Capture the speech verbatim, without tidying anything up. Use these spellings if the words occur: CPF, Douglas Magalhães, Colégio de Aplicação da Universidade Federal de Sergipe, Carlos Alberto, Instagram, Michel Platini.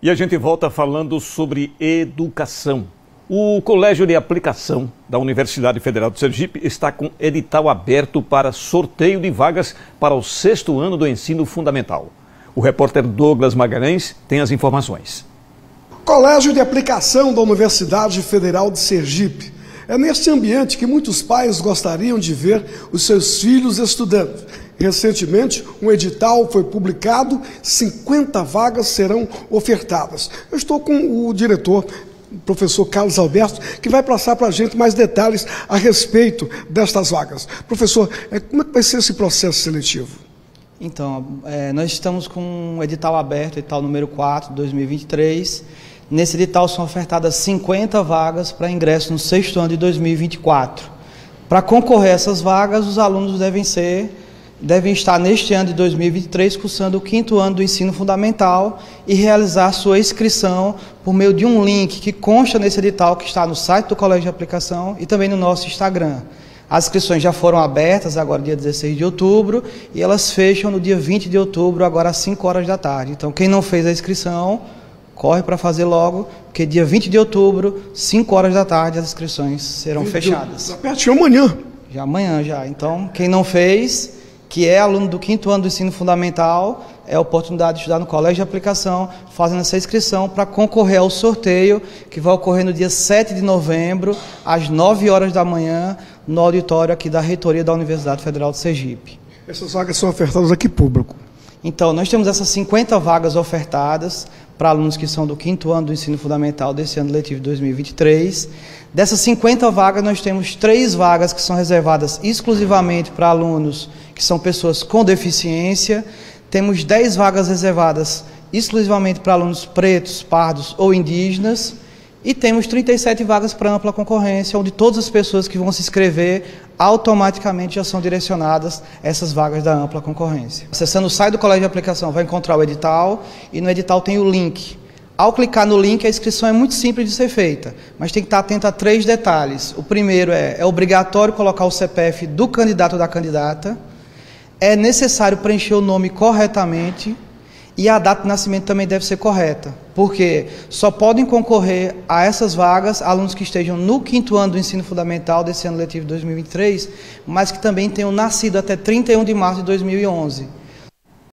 E a gente volta falando sobre educação. O Colégio de Aplicação da Universidade Federal de Sergipe está com edital aberto para sorteio de vagas para o sexto ano do ensino fundamental. O repórter Douglas Magalhães tem as informações. Colégio de Aplicação da Universidade Federal de Sergipe. É neste ambiente que muitos pais gostariam de ver os seus filhos estudando. Recentemente, um edital foi publicado, cinquenta vagas serão ofertadas. Eu estou com o diretor, o professor Carlos Alberto, que vai passar para a gente mais detalhes a respeito destas vagas. Professor, como é que vai ser esse processo seletivo? Então, é, nós estamos com um edital aberto, edital número quatro de dois mil e vinte e três. Nesse edital são ofertadas cinquenta vagas para ingresso no sexto ano de dois mil e vinte e quatro. Para concorrer a essas vagas, os alunos devem ser... devem estar neste ano de dois mil e vinte e três cursando o quinto ano do ensino fundamental e realizar sua inscrição por meio de um link que consta nesse edital que está no site do Colégio de Aplicação e também no nosso Instagram. As inscrições já foram abertas agora dia dezesseis de outubro e elas fecham no dia vinte de outubro, agora às cinco horas da tarde. Então quem não fez a inscrição, corre para fazer logo, porque dia vinte de outubro, cinco horas da tarde, as inscrições serão fechadas. Já amanhã. Já amanhã já. Então quem não fez, que é aluno do quinto ano do ensino fundamental, é a oportunidade de estudar no Colégio de Aplicação, fazendo essa inscrição para concorrer ao sorteio, que vai ocorrer no dia sete de novembro, às nove horas da manhã, no auditório aqui da Reitoria da Universidade Federal de Sergipe. Essas vagas são ofertadas a que público? Então, nós temos essas cinquenta vagas ofertadas para alunos que são do quinto ano do ensino fundamental desse ano letivo de dois mil e vinte e três. Dessas cinquenta vagas, nós temos três vagas que são reservadas exclusivamente para alunos que são pessoas com deficiência. Temos dez vagas reservadas exclusivamente para alunos pretos, pardos ou indígenas. E temos trinta e sete vagas para ampla concorrência, onde todas as pessoas que vão se inscrever automaticamente já são direcionadas a essas vagas da ampla concorrência. Acessando o site do Colégio de Aplicação, vai encontrar o edital e no edital tem o link. Ao clicar no link, a inscrição é muito simples de ser feita, mas tem que estar atento a três detalhes. O primeiro é, é obrigatório colocar o C P F do candidato ou da candidata, é necessário preencher o nome corretamente, e a data de nascimento também deve ser correta, porque só podem concorrer a essas vagas alunos que estejam no quinto ano do ensino fundamental desse ano letivo de dois mil e vinte e três, mas que também tenham nascido até trinta e um de março de dois mil e onze.